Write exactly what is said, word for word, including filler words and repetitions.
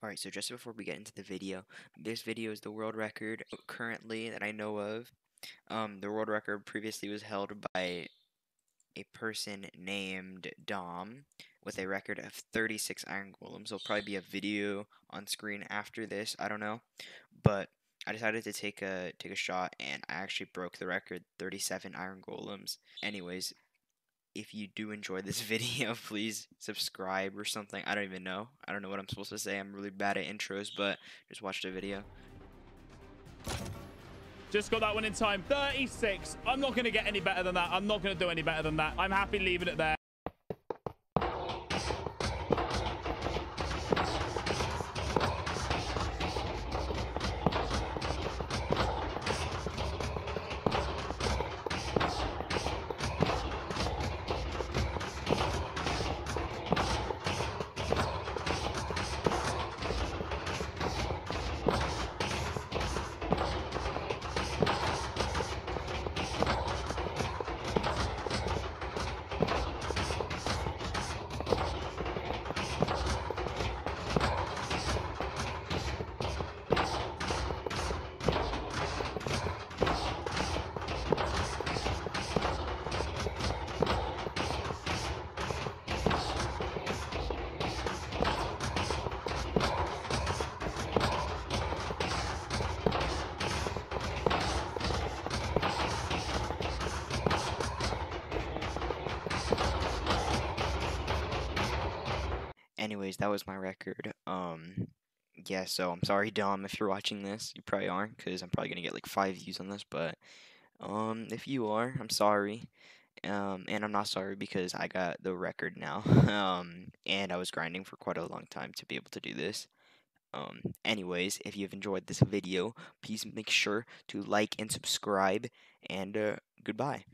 All right, so just before we get into the video, this video is the world record currently that I know of. Um, the world record previously was held by a person named Dom with a record of thirty-six iron golems. There'll probably be a video on screen after this, I don't know, but I decided to take a take a shot, and I actually broke the record, thirty-seven iron golems. Anyways, if you do enjoy this video, please subscribe or something. I don't even know. I don't know what I'm supposed to say. I'm really bad at intros, but just watch the video. Just got that one in time. thirty-six. I'm not going to get any better than that. I'm not going to do any better than that. I'm happy leaving it there. Anyways, that was my record. Um, yeah, so I'm sorry, Dom, if you're watching this. You probably aren't, because I'm probably going to get like five views on this, but um, if you are, I'm sorry. Um, and I'm not sorry because I got the record now, um, and I was grinding for quite a long time to be able to do this. Um, anyways, if you've enjoyed this video, please make sure to like and subscribe, and uh, goodbye.